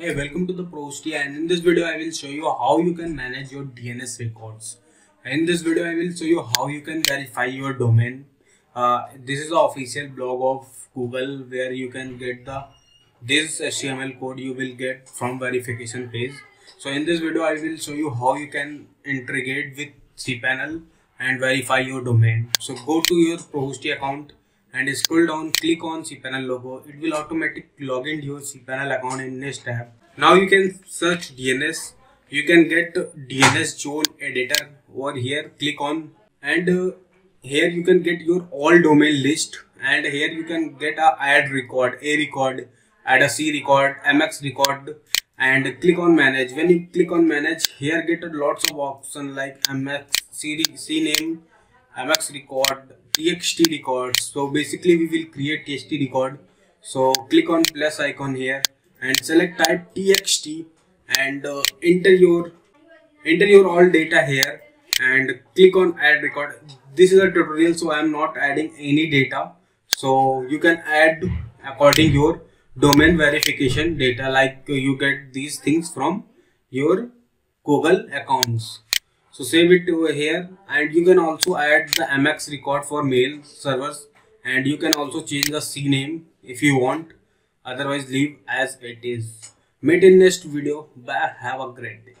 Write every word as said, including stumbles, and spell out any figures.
Hey, welcome to the ProHosty, and in this video I will show you how you can manage your D N S records. In this video I will show you how you can verify your domain. Uh, this is the official blog of Google where you can get the this H T M L code you will get from verification page. So in this video I will show you how you can integrate with cPanel and verify your domain. So go to your ProHosty account and scroll down, click on cPanel logo. It will automatically log in your cPanel account in this tab. Now you can search D N S. You can get D N S Joule editor over here. Click on, and uh, here you can get your all domain list, and here you can get a add record, a record, add a C record, M X record, and click on manage. When you click on manage, here get lots of options like M X, C, C name, M X record, T X T records. So basically we will create T X T record. So click on plus icon here and select type T X T and uh, enter your enter your all data here and click on add record. This is a tutorial, so I am not adding any data. So you can add according your domain verification data, like you get these things from your Google accounts. So save it over here, and you can also add the M X record for mail servers, and you can also change the C name if you want, otherwise leave as it is. Meet in next video. Bye, have a great day.